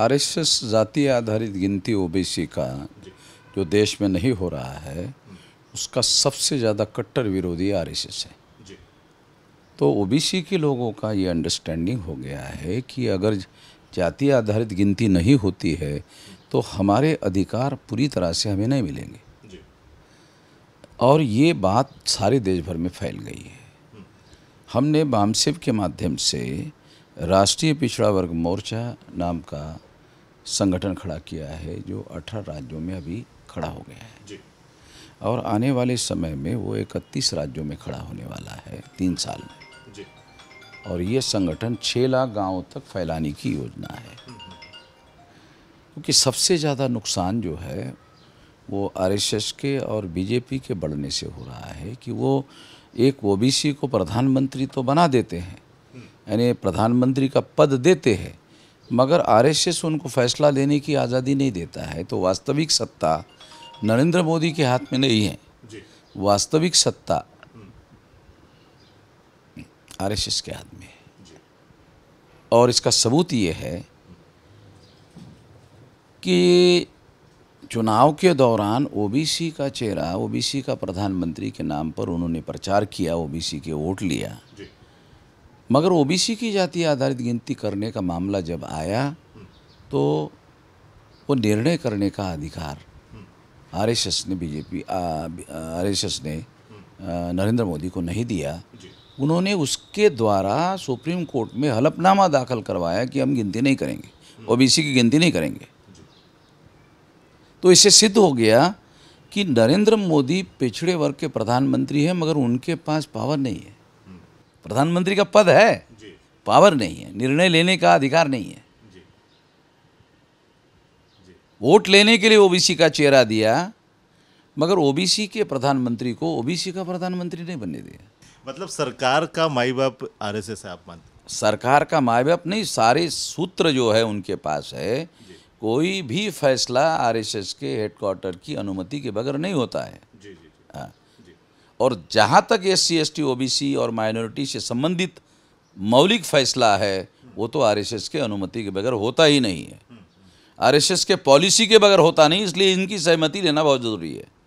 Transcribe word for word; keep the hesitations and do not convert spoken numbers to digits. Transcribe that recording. Are S S जाति आधारित गिनती ओ बी सी का जो देश में नहीं हो रहा है, उसका सबसे ज़्यादा कट्टर विरोधी आर एस एस है। तो ओ बी सी के लोगों का ये अंडरस्टैंडिंग हो गया है कि अगर जाति आधारित गिनती नहीं होती है तो हमारे अधिकार पूरी तरह से हमें नहीं मिलेंगे, और ये बात सारे देश भर में फैल गई है। हमने बामसेफ के माध्यम से राष्ट्रीय पिछड़ा वर्ग मोर्चा नाम का संगठन खड़ा किया है, जो अठारह राज्यों में अभी खड़ा हो गया है जी। और आने वाले समय में वो इकतीस राज्यों में खड़ा होने वाला है तीन साल में जी। और ये संगठन छः लाख गाँव तक फैलाने की योजना है, क्योंकि सबसे ज़्यादा नुकसान जो है वो आर एस एस के और बी जे पी के बढ़ने से हो रहा है कि वो एक ओ बी सी को प्रधानमंत्री तो बना देते हैं, यानी प्रधानमंत्री का पद देते हैं, मगर आर एस एस उनको फैसला लेने की आज़ादी नहीं देता है। तो वास्तविक सत्ता नरेंद्र मोदी के हाथ में नहीं है, वास्तविक सत्ता आर एस एस के हाथ में है। और इसका सबूत ये है कि चुनाव के दौरान ओ बी सी का चेहरा, ओ बी सी का प्रधानमंत्री के नाम पर उन्होंने प्रचार किया, ओ बी सी के वोट लिया, मगर ओ बी सी की जाति आधारित गिनती करने का मामला जब आया तो वो निर्णय करने का अधिकार आर एस एस ने बीजेपी आर एस एस ने नरेंद्र मोदी को नहीं दिया। उन्होंने उसके द्वारा सुप्रीम कोर्ट में हलफनामा दाखिल करवाया कि हम गिनती नहीं करेंगे, ओ बी सी की गिनती नहीं करेंगे। तो इससे सिद्ध हो गया कि नरेंद्र मोदी पिछड़े वर्ग के प्रधानमंत्री हैं, मगर उनके पास पावर नहीं है। प्रधानमंत्री का पद है, पावर नहीं है, निर्णय लेने का अधिकार नहीं है। वोट लेने के लिए ओ बी सी का चेहरा दिया, मगर ओ बी सी के प्रधानमंत्री को ओ बी सी का प्रधानमंत्री नहीं बनने दिया। मतलब सरकार का माई बाप आर एस एस है आप मानते? सरकार का माई बाप नहीं, सारे सूत्र जो है उनके पास है। कोई भी फैसला आर एस एस के हेडक्वार्टर की अनुमति के बगैर नहीं होता है। जी, जी, हाँ। जी। और जहाँ तक S C S T O B C और माइनॉरिटी से संबंधित मौलिक फैसला है, वो तो आर एस एस के अनुमति के बगैर होता ही नहीं है, आर एस एस के पॉलिसी के बगैर होता नहीं, इसलिए इनकी सहमति लेना बहुत ज़रूरी है।